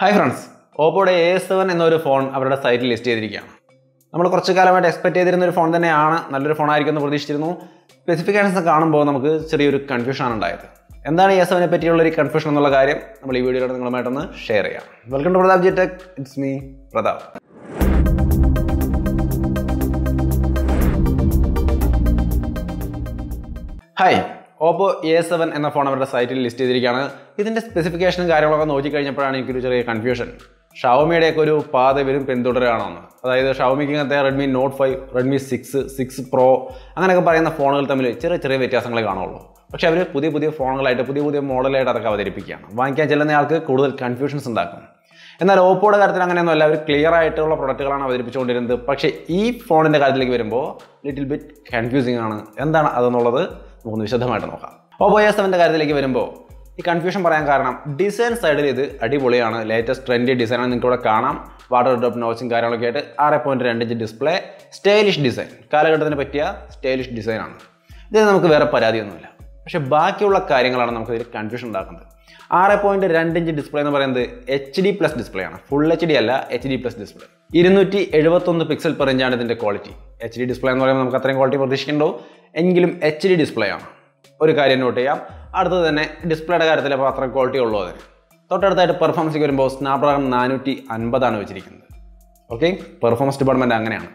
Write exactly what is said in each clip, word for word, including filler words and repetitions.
Hi friends, Oppo A seven എന്നൊരു phone അവരുടെ സൈറ്റിൽ ലിസ്റ്റ് ചെയ്തിരിക്കുകയാണ്. നമ്മൾ കുറച്ച് കാലമായിട്ട് എക്സ്പെക്റ്റ് ചെയ്തിരുന്ന ഒരു ഫോൺ തന്നെയാണ്, നല്ലൊരു ഫോൺ ആയിരിക്കുമെന്ന് പ്രതീക്ഷിച്ചിരുന്നു. സ്പെസിഫിക്കേഷൻസ് കാണുമ്പോൾ നമുക്ക് ചെറിയൊരു കൺഫ്യൂഷൻ ആണ് ഉണ്ടായത്. എന്താണ് A seven നെ പറ്റിയുള്ള ഒരു കൺഫ്യൂഷൻ എന്നുള്ള കാര്യം നമ്മൾ ഈ വീഡിയോയിലൂടെ നിങ്ങളുമായിട്ടൊന്ന് ഷെയർ ചെയ്യാം. Welcome to Pratap G tech, it's me Pratap. Hi, Oppo A seven എന്ന ഫോൺ അവരുടെ സൈറ്റിൽ ലിസ്റ്റ് ചെയ്തിരിക്കുകയാണ്. ഇതിൻ്റെ സ്പെസിഫിക്കേഷനും കാര്യങ്ങളൊക്കെ നോക്കിക്കഴിഞ്ഞപ്പോഴാണ് എനിക്കൊരു ചെറിയ കൺഫ്യൂഷൻ. ഷവോമിയുടെയൊക്കെ ഒരു പാത ഇവരും പിന്തുടരുകയാണെന്ന്. അതായത് ഷവോമിക്ക് ഇങ്ങനത്തെ Redmi note five, Redmi six, six pro അങ്ങനെയൊക്കെ പറയുന്ന ഫോണുകൾ തമ്മിൽ ചെറിയ ചെറിയ വ്യത്യാസങ്ങളെ കാണുള്ളൂ. പക്ഷേ അവർ പുതിയ പുതിയ ഫോണുകളായിട്ട് പുതിയ പുതിയ മോഡലായിട്ട് അതൊക്കെ അവതരിപ്പിക്കുകയാണ്. വാങ്ങിക്കാൻ ചെല്ലുന്നയാൾക്ക് കൂടുതൽ കൺഫ്യൂഷൻസ് ഉണ്ടാക്കും. എന്നാൽ ഓപ്പോയുടെ കാര്യത്തിൽ അങ്ങനെയൊന്നുമല്ല, അവർ ക്ലിയർ ആയിട്ടുള്ള പ്രൊഡക്റ്റുകളാണ് അവതരിപ്പിച്ചുകൊണ്ടിരുന്നത്. പക്ഷേ ഈ ഫോണിൻ്റെ കാര്യത്തിലേക്ക് വരുമ്പോൾ ലിറ്റിൽ ബിറ്റ് കൺഫ്യൂസിംഗ് ആണ്. എന്താണ് അതെന്നുള്ളത് ഒന്ന് വിശദമായിട്ട് നോക്കാം. Oppo A seven ന്റെ കാര്യത്തിലേക്ക് വരുമ്പോൾ ഈ കൺഫ്യൂഷൻ പറയാൻ കാരണം ഡിസൈൻ സൈഡിൽ ഇത് അടിപൊളിയാണ്. ലേറ്റസ്റ്റ് ട്രെൻഡി ഡിസൈനാണ്, നിങ്ങൾക്ക് ഇവിടെ കാണാം. വാട്ടർ ഡ്രോപ്പ് നോച്ചും കാര്യങ്ങളൊക്കെ ആയിട്ട് ആറ് പോയിൻറ്റ് രണ്ട് ഇഞ്ച് ഡിസ്പ്ലേ, സ്റ്റൈലിഷ് ഡിസൈൻ, കാലഘട്ടത്തിന് പറ്റിയ സ്റ്റൈലിഷ് ഡിസൈനാണ്. ഇതിന് നമുക്ക് വേറെ പരാതിയൊന്നുമില്ല. പക്ഷേ ബാക്കിയുള്ള കാര്യങ്ങളാണ് നമുക്ക് ഇതിൽ കൺഫ്യൂഷൻ ഉണ്ടാക്കുന്നത്. ആറ് പോയിൻറ്റ് രണ്ട് ഇഞ്ച് ഡിസ്പ്ലേ എന്ന് പറയുന്നത് എച്ച് ഡി പ്ലസ് ഡിസ്പ്ലേ ആണ്. ഫുൾ എച്ച് ഡി അല്ല, എച്ച് ഡി പ്ലസ് ഡിസ്പ്ലേ. ഇരുന്നൂറ്റി എഴുപത്തൊന്ന് പിക്സൽ പെർ ഇഞ്ചാണ് ഇതിൻ്റെ ക്വാളിറ്റി. എച്ച് ഡി ഡിസ്പ്ലേ എന്ന് പറയുമ്പോൾ നമുക്ക് അത്രയും ക്വാളിറ്റി പ്രതീക്ഷിക്കേണ്ടോ, എങ്കിലും എച്ച് ഡി ഡിസ്പ്ലേ ആണ്. ഒരു കാര്യം നോട്ട് ചെയ്യാം, അടുത്തത് തന്നെ ഡിസ്പ്ലേയുടെ കാര്യത്തിൽ അപ്പോൾ അത്ര ക്വാളിറ്റി ഉള്ളൂ. അതിന് തൊട്ടടുത്തായിട്ട് പെർഫോമൻസിലേക്ക് വരുമ്പോൾ സ്നാപ്ഡ്രാഗൺ നാനൂറ്റി അൻപതാണ് വെച്ചിരിക്കുന്നത്. ഓക്കെ, പെർഫോമൻസ് ഡിപ്പാർട്ട്മെൻറ്റ് അങ്ങനെയാണ്.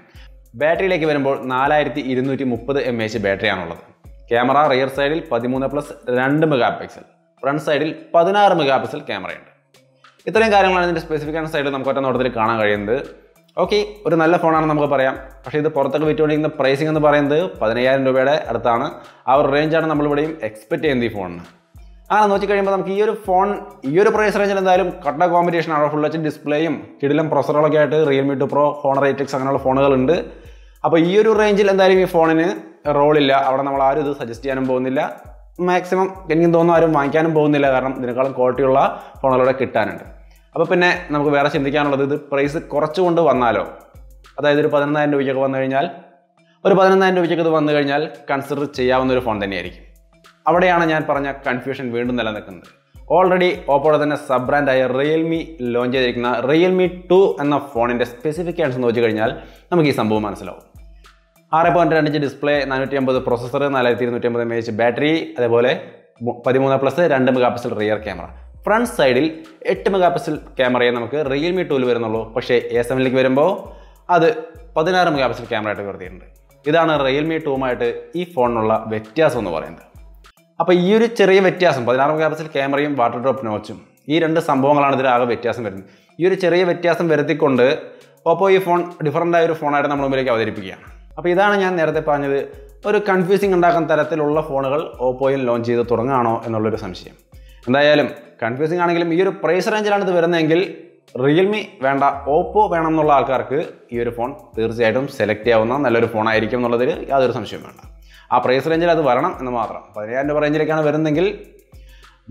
ബാറ്ററിയിലേക്ക് വരുമ്പോൾ നാലായിരത്തി ഇരുന്നൂറ്റി മുപ്പത് എം എച്ച് ബാറ്ററിയാണുള്ളത്. ക്യാമറ റിയർ സൈഡിൽ പതിമൂന്ന് പ്ലസ് രണ്ട് മെഗാ പിക്സൽ, ഫ്രണ്ട് സൈഡിൽ പതിനാറ് മെഗാ പിക്സൽ ക്യാമറയുണ്ട്. ഇത്രയും കാര്യങ്ങളാണ് ഇതിൻ്റെ സ്പെസിഫിക്കേഷൻ സൈഡിൽ നമുക്ക് ഒറ്റ നോട്ടത്തിൽ കാണാൻ കഴിയുന്നത്. ഓക്കെ, ഒരു നല്ല ഫോണാണെന്ന് നമുക്ക് പറയാം. പക്ഷേ ഇത് പുറത്തൊക്കെ വിറ്റുകൊണ്ടിരിക്കുന്ന പ്രൈസിംഗ് എന്ന് പറയുന്നത് പതിനയ്യായിരം രൂപയുടെ അടുത്താണ്. ആ ഒരു റേഞ്ചാണ് നമ്മളിവിടെയും എക്സ്പെക്റ്റ് ചെയ്യുന്നത് ഈ ഫോണിന്. അങ്ങനെ നോക്കി കഴിയുമ്പോൾ നമുക്ക് ഈ ഒരു ഫോൺ ഈ ഒരു പ്രൈസ് റേഞ്ചിൽ എന്തായാലും കട്ട കോമ്പറ്റീഷനാണ്. ഫുൾ എച്ച് ഡിസ്പ്ലേയും കിടിലം പ്രൊസറൊക്കെ ആയിട്ട് Realme two pro, Honor eight X അങ്ങനെയുള്ള ഫോണുകളുണ്ട്. അപ്പോൾ ഈ ഒരു റേഞ്ചിൽ എന്തായാലും ഈ ഫോണിന് റോളില്ല. അവിടെ നമ്മൾ ആരും ഇത് സജസ്റ്റ് ചെയ്യാനും പോകുന്നില്ല. മാക്സിമം എനിക്ക് തോന്നുന്നു ആരും വാങ്ങിക്കാനും പോകുന്നില്ല, കാരണം ഇതിനേക്കാളും ക്വാളിറ്റിയുള്ള ഫോണുകളോടെ കിട്ടാനുണ്ട്. അപ്പോൾ പിന്നെ നമുക്ക് വേറെ ചിന്തിക്കാനുള്ളത് ഇത് പ്രൈസ് കുറച്ചുകൊണ്ട് വന്നാലോ. അതായത് ഒരു പതിനൊന്നായിരം രൂപയ്ക്കൊക്കെ വന്നു കഴിഞ്ഞാൽ ഒരു പതിനൊന്നായിരം രൂപയ്ക്കൊക്കെ ഇത് വന്നു കഴിഞ്ഞാൽ കൺസിഡർ ചെയ്യാവുന്ന ഒരു ഫോൺ തന്നെയായിരിക്കും. അവിടെയാണ് ഞാൻ പറഞ്ഞ കൺഫ്യൂഷൻ വീണ്ടും നിലനിൽക്കുന്നത്. ഓൾറെഡി ഓപ്പോയുടെ തന്നെ സബ് ബ്രാൻഡായ റിയൽമി ലോഞ്ച് ചെയ്തിരിക്കുന്ന റിയൽമി ടു എന്ന ഫോണിൻ്റെ സ്പെസിഫിക്കേഷൻസ് നോക്കി കഴിഞ്ഞാൽ നമുക്ക് ഈ സംഭവം മനസ്സിലാവും. ആറ് പോയിൻറ്റ് രണ്ട് ഇഞ്ച് ഡിസ്പ്ലേ, നാനൂറ്റി അമ്പത് പ്രോസസ്സർ, നാലായിരത്തി ഇരുന്നൂറ്റി അമ്പത് എം എച്ച് ബാറ്ററി, അതേപോലെ പതിമൂന്ന് പ്ലസ് രണ്ട് mega pixel rear camera. Front സൈഡിൽ എട്ട് മെഗാ പിക്സൽ ക്യാമറയെ നമുക്ക് റിയൽമി ടൂവിൽ വരുന്നുള്ളൂ. പക്ഷേ A seven ലേക്ക് വരുമ്പോൾ അത് പതിനാറ് മെഗാ പിക്സൽ ക്യാമറ ആയിട്ട് വരുന്നുണ്ട്. ഇതാണ് റിയൽമി ടൂമായിട്ട് ഈ ഫോണിനുള്ള വ്യത്യാസം എന്ന് പറയുന്നത്. അപ്പോൾ ഈ ഒരു ചെറിയ വ്യത്യാസം, പതിനാറ് മെഗാ പിക്സൽ ക്യാമറയും വാട്ടർ ഡ്രോപ്പ് നോച്ചും, ഈ രണ്ട് സംഭവങ്ങളാണ് ഇതിലാകെ വ്യത്യാസം വരുന്നത്. ഈ ഒരു ചെറിയ വ്യത്യാസം വരുത്തിക്കൊണ്ട് ഓപ്പോ ഈ ഫോൺ ഡിഫറൻ്റായ ഒരു ഫോണായിട്ട് നമ്മൾ മുമ്പിലേക്ക് അവതരിപ്പിക്കുകയാണ്. അപ്പോൾ ഇതാണ് ഞാൻ നേരത്തെ പറഞ്ഞത്, ഒരു കൺഫ്യൂസിങ് ഉണ്ടാക്കുന്ന തരത്തിലുള്ള ഫോണുകൾ ഓപ്പോയിൽ ലോഞ്ച് ചെയ്ത് തുടങ്ങുകയാണോ എന്നുള്ളൊരു സംശയം. എന്തായാലും കൺഫ്യൂസിങ് ആണെങ്കിലും ഈ ഒരു പ്രൈസ് റേഞ്ചിലാണ് ഇത് വരുന്നതെങ്കിൽ റിയൽമി വേണ്ട, ഓപ്പോ വേണം എന്നുള്ള ആൾക്കാർക്ക് ഈ ഒരു ഫോൺ തീർച്ചയായിട്ടും സെലക്ട് ചെയ്യാവുന്ന നല്ലൊരു ഫോണായിരിക്കും എന്നുള്ളതിൽ യാതൊരു സംശയം വേണ്ട. ആ പ്രൈസ് റേഞ്ചിൽ അത് വരണം എന്ന് മാത്രം. പതിനയ്യായിരം രൂപ റേഞ്ചിലേക്കാണ് വരുന്നതെങ്കിൽ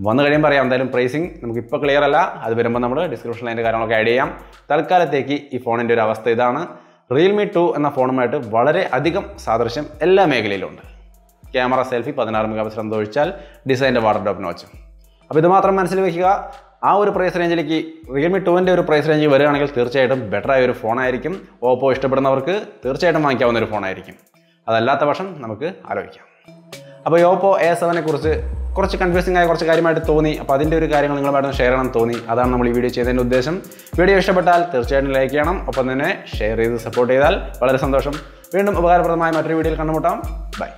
വന്നു കഴിയുമ്പോൾ പറയാം. എന്തായാലും പ്രൈസിങ് നമുക്കിപ്പോൾ ക്ലിയർ അല്ല, അത് വരുമ്പോൾ നമ്മൾ ഡിസ്ക്രിപ്ഷനിൽ അതിൻ്റെ കാര്യങ്ങളൊക്കെ ആഡ് ചെയ്യാം. തൽക്കാലത്തേക്ക് ഈ ഫോണിൻ്റെ ഒരു അവസ്ഥ ഇതാണ്. റിയൽമി ടു എന്ന ഫോണുമായിട്ട് വളരെ അധികം സാദൃശ്യം എല്ലാ മേഖലയിലുണ്ട്. ക്യാമറ സെൽഫി പതിനാറ് മെഗാ പിക്സൽ എന്ന് ഒഴിച്ചാൽ ഡിസൈൻ്റെ വാട്ടർ ഡ്രോപ്പ് നോച്ചും. അപ്പോൾ ഇത് മാത്രം മനസ്സിൽ വയ്ക്കുക. ആ ഒരു പ്രൈസ് റേഞ്ചിലേക്ക് റിയൽമി ടുവിൻ്റെ ഒരു പ്രൈസ് റേഞ്ചിൽ വരികയാണെങ്കിൽ തീർച്ചയായിട്ടും ബെറ്ററായ ഒരു ഫോണായിരിക്കും. ഓപ്പോ ഇഷ്ടപ്പെടുന്നവർക്ക് തീർച്ചയായിട്ടും വാങ്ങിക്കാവുന്ന ഒരു ഫോണായിരിക്കും. അതല്ലാത്ത പക്ഷം നമുക്ക് ആലോചിക്കാം. അപ്പോൾ ഈ ഓപ്പോ A seven നെ കുറിച്ച് കുറച്ച് കൺഫ്യൂസിംഗ് ആയ കുറച്ച് കാര്യമായിട്ട് തോന്നി. അപ്പോൾ അതിൻ്റെ ഒരു കാര്യങ്ങൾ നിങ്ങളുമായിട്ടൊന്ന് ഷെയർ ചെയ്യണം തോന്നി. അതാണ് നമ്മൾ ഈ വീഡിയോ ചെയ്തതിൻ്റെ ഉദ്ദേശം. വീഡിയോ ഇഷ്ടപ്പെട്ടാൽ തീർച്ചയായിട്ടും ലൈക്ക് ചെയ്യണം. ഒപ്പം തന്നെ ഷെയർ ചെയ്ത് സപ്പോർട്ട് ചെയ്താൽ വളരെ സന്തോഷം. വീണ്ടും ഉപകാരപ്രദമായ മറ്റൊരു വീഡിയോയിൽ കണ്ടുമുട്ടാം. ബൈ.